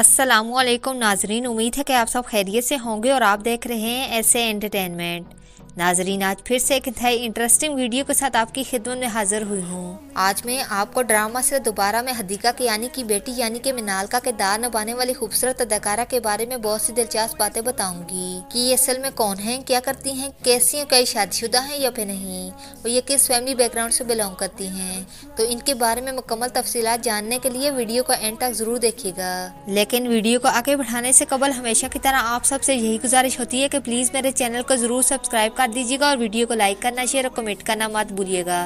अस्सलामुअलैकुम नाजरीन, उम्मीद है कि आप सब खैरियत से होंगे और आप देख रहे हैं ऐसे एंटरटेनमेंट। नाजरीन, आज फिर से एक नई इंटरेस्टिंग वीडियो के साथ आपकी खिदमत में हाजिर हुई हूँ। आज मैं आपको ड्रामा से दोबारा में हदीका के यानी कि बेटी यानी कि मिनाल का किरदार निभाने वाली खूबसूरत अदाकारा के बारे में बहुत सी दिलचस्प बातें बताऊंगी कि ये असल में कौन है, क्या करती हैं, कैसी हैं, कई शादीशुदा हैं या फिर नहीं, और ये किस फैमिली बैकग्राउंड से बिलोंग करती हैं। तो इनके बारे में मुकम्मल तफसीलात जानने के लिए वीडियो का एंड तक जरूर देखिएगा। लेकिन वीडियो को आगे बढ़ाने से कबल हमेशा की तरह आप सबसे यही गुजारिश होती है कि प्लीज़ मेरे चैनल को ज़रूर सब्सक्राइब कर दीजिएगा और वीडियो को लाइक करना, शेयर और कमेंट करना मत भूलिएगा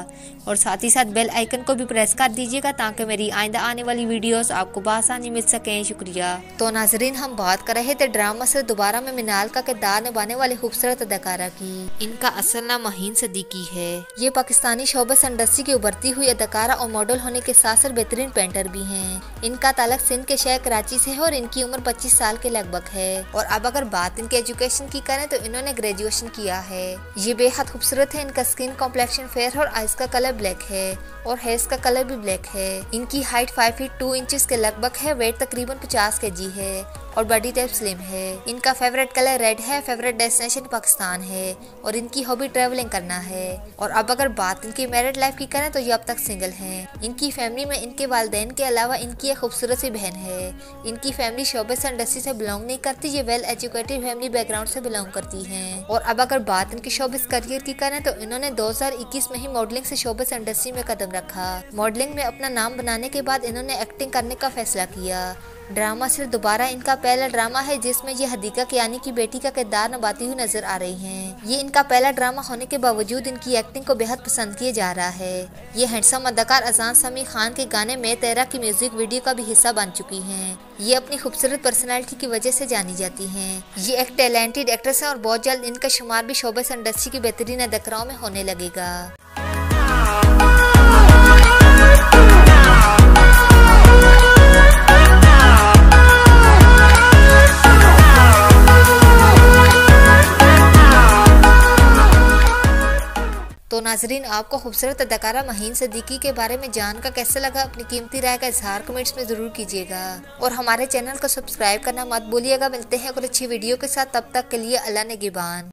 और साथ ही साथ बेल आइकन को भी प्रेस कर दीजिएगा ताकि मेरी आइंदा आने वाली वीडियोस आपको बआसानी मिल सकें। शुक्रिया। तो नाजरीन, हम बात कर रहे थे ड्रामा से दोबारा में मिनाल का किरदार निभाने वाली खूबसूरत अदाकारा की। इनका असल नाम महीन सिद्दीकी है। ये पाकिस्तानी शोबा इंडस्ट्री की उभरती हुई अदाकारा और मॉडल होने के साथ साथ बेहतरीन पेंटर भी है। इनका ताल्लुक सिंध के शहर कराची है और इनकी उम्र 25 साल के लगभग है। और अब अगर बात इनके एजुकेशन की करें तो इन्होंने ग्रेजुएशन किया है। ये बेहद खूबसूरत है। इनका स्किन कॉम्प्लेक्शन फेयर और आइज का कलर ब्लैक है और हेयर्स का कलर भी ब्लैक है। इनकी हाइट 5 फीट 2 इंचेस के लगभग है। वेट तकरीबन 50 kg है और बॉडी टाइप स्लिम है। इनका फेवरेट कलर रेड है। फेवरेट डेस्टिनेशन पाकिस्तान है और इनकी हॉबी ट्रैवलिंग करना है। और अब अगर बात इनकी मैरिड लाइफ की करें तो ये अब तक सिंगल हैं। इनकी फैमिली में इनके वालिदैन के अलावा इनकी एक खूबसूरत सी बहन है। इनकी फैमिली शोबे इंडस्ट्री से बिलोंग नहीं करती। ये वेल एजुकेटेड फैमिली बैकग्राउंड से बिलोंग करती है। और अब अगर बात इनकी शोबे करियर की करें तो इन्होंने 2021 में ही मॉडलिंग से शोबे इंडस्ट्री में कदम रखा। मॉडलिंग में अपना नाम बनाने के बाद इन्होंने एक्टिंग करने का फैसला किया। ड्रामा सिर्फ दोबारा इनका पहला ड्रामा है जिसमें ये हदीका के यानी कि बेटी का किरदार निभाती हुई नजर आ रही हैं। ये इनका पहला ड्रामा होने के बावजूद इनकी एक्टिंग को बेहद पसंद किया जा रहा है। ये हैंडसम अदाकार अजान समी खान के गाने मैं तेरा की म्यूजिक वीडियो का भी हिस्सा बन चुकी हैं। ये अपनी खूबसूरत पर्सनालिटी की वजह से जानी जाती हैं। ये एक टैलेंटेड एक्ट्रेस है और बहुत जल्द इनका शुमार भी शोबे इंडस्ट्री की बेहतरीन अदाकाराओं में होने लगेगा। तो नाजरीन, आपको खूबसूरत अदाकारा महीन सिद्दीकी के बारे में जानकर कैसा लगा, अपनी कीमती राय का इजहार कमेंट्स में जरूर कीजिएगा और हमारे चैनल को सब्सक्राइब करना मत भूलिएगा। मिलते हैं और अच्छी वीडियो के साथ, तब तक के लिए अल्लाह निगहबान।